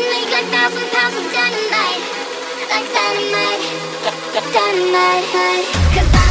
Like 1,000 pounds of dynamite, like dynamite, dynamite. 'Cause